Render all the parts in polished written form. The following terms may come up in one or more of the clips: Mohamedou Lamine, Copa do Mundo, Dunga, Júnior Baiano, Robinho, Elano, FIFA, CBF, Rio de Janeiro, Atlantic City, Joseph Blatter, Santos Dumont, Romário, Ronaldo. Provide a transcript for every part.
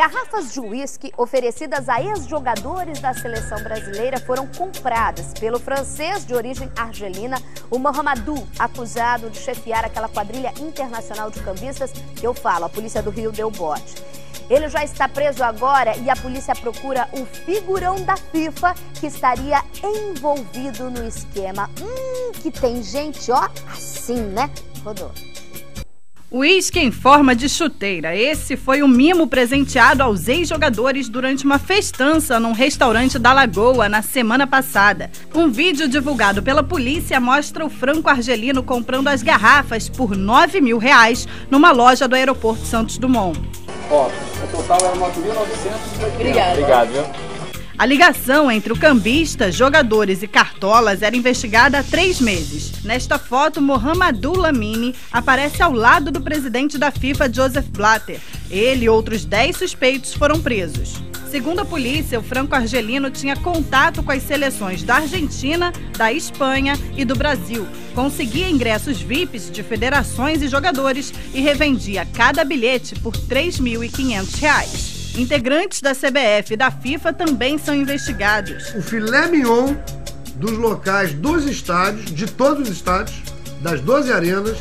Garrafas de uísque oferecidas a ex-jogadores da seleção brasileira foram compradas pelo francês de origem argelina, o Mohamedou, acusado de chefiar aquela quadrilha internacional de cambistas que eu falo, a polícia do Rio deu bote. Ele já está preso agora e a polícia procura o figurão da FIFA que estaria envolvido no esquema. Que tem gente, ó, assim, né? Rodou. Uísque em forma de chuteira. Esse foi um mimo presenteado aos ex-jogadores durante uma festança num restaurante da Lagoa na semana passada. Um vídeo divulgado pela polícia mostra o franco-argelino comprando as garrafas por R$ 9.000 numa loja do aeroporto Santos Dumont. Ó, o total era R$ 9.900. Obrigado. Obrigado, viu? A ligação entre o cambista, jogadores e cartolas era investigada há 3 meses. Nesta foto, Mohamedou Lamine aparece ao lado do presidente da FIFA, Joseph Blatter. Ele e outros 10 suspeitos foram presos. Segundo a polícia, o franco-argelino tinha contato com as seleções da Argentina, da Espanha e do Brasil. Conseguia ingressos VIPs de federações e jogadores e revendia cada bilhete por R$ 3.500. Integrantes da CBF e da FIFA também são investigados. O filé mignon dos locais dos estádios, de todos os estádios, das 12 arenas,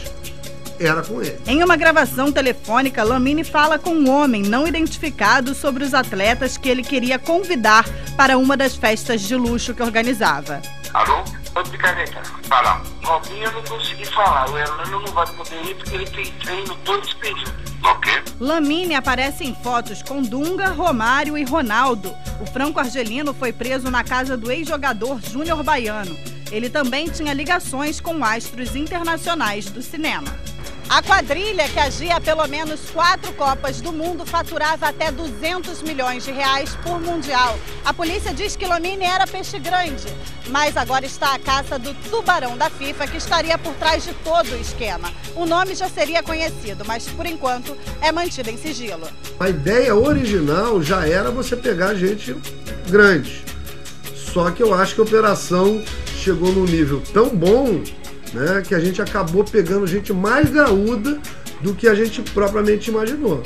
era com ele. Em uma gravação telefônica, Lamine fala com um homem não identificado sobre os atletas que ele queria convidar para uma das festas de luxo que organizava. Alô? Outro de caneta. Fala. Robinho, eu não consegui falar. O Elano não vai poder ir porque ele tem treino todo esse período. Lamine aparece em fotos com Dunga, Romário e Ronaldo. O franco-argelino foi preso na casa do ex-jogador Júnior Baiano. Ele também tinha ligações com astros internacionais do cinema. A quadrilha, que agia há pelo menos 4 Copas do Mundo, faturava até R$ 200 milhões por mundial. A polícia diz que Lamine era peixe grande, mas agora está a caça do tubarão da FIFA, que estaria por trás de todo o esquema. O nome já seria conhecido, mas por enquanto é mantido em sigilo. A ideia original já era você pegar gente grande, só que eu acho que a operação chegou num nível tão bom, né, que a gente acabou pegando gente mais graúda do que a gente propriamente imaginou.